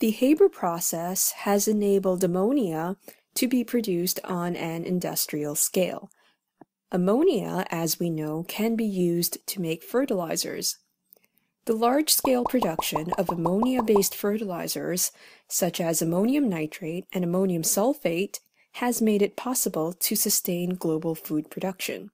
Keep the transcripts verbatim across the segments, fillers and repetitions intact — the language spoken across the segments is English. The Haber process has enabled ammonia to be produced on an industrial scale. Ammonia, as we know, can be used to make fertilizers. The large-scale production of ammonia-based fertilizers, such as ammonium nitrate and ammonium sulfate, has made it possible to sustain global food production.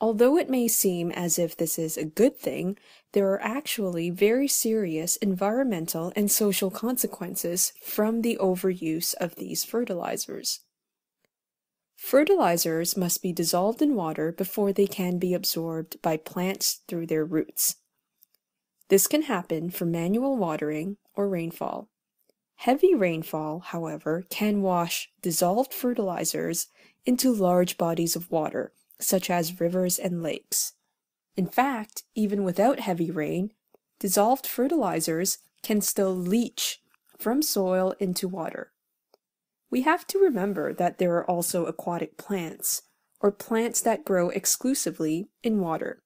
Although it may seem as if this is a good thing, there are actually very serious environmental and social consequences from the overuse of these fertilizers. Fertilizers must be dissolved in water before they can be absorbed by plants through their roots. This can happen from manual watering or rainfall. Heavy rainfall, however, can wash dissolved fertilizers into large bodies of water, such as rivers and lakes. In fact, even without heavy rain, dissolved fertilizers can still leach from soil into water. We have to remember that there are also aquatic plants, or plants that grow exclusively in water.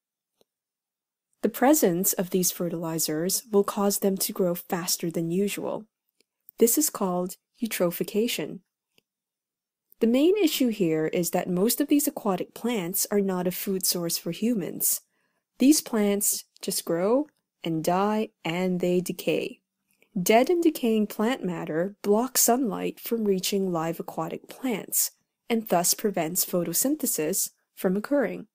The presence of these fertilizers will cause them to grow faster than usual. This is called eutrophication. The main issue here is that most of these aquatic plants are not a food source for humans. These plants just grow and die and they decay. Dead and decaying plant matter blocks sunlight from reaching live aquatic plants and thus prevents photosynthesis from occurring.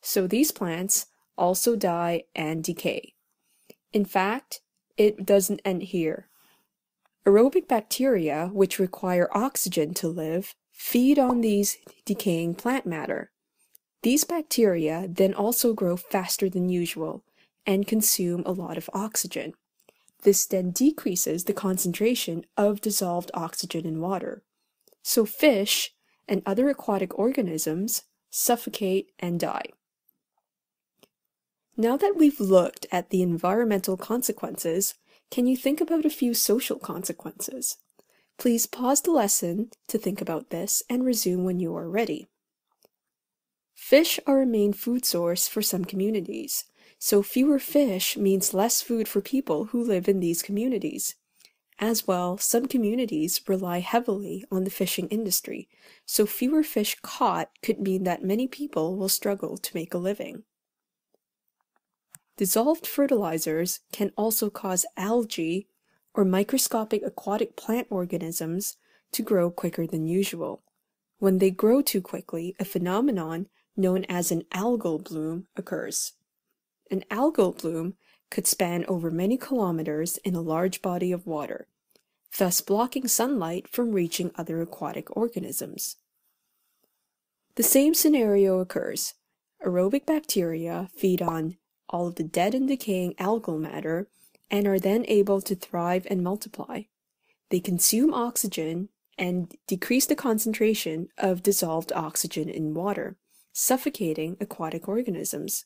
So these plants also die and decay. In fact, it doesn't end here. Aerobic bacteria, which require oxygen to live, feed on these decaying plant matter. These bacteria then also grow faster than usual and consume a lot of oxygen. This then decreases the concentration of dissolved oxygen in water. So fish and other aquatic organisms suffocate and die. Now that we've looked at the environmental consequences, can you think about a few social consequences? Please pause the lesson to think about this and resume when you are ready. Fish are a main food source for some communities, so fewer fish means less food for people who live in these communities. As well, some communities rely heavily on the fishing industry, so fewer fish caught could mean that many people will struggle to make a living. Dissolved fertilizers can also cause algae or microscopic aquatic plant organisms to grow quicker than usual. When they grow too quickly, a phenomenon known as an algal bloom occurs. An algal bloom could span over many kilometers in a large body of water, thus blocking sunlight from reaching other aquatic organisms. The same scenario occurs. Aerobic bacteria feed on all of the dead and decaying algal matter, and are then able to thrive and multiply. They consume oxygen and decrease the concentration of dissolved oxygen in water, suffocating aquatic organisms.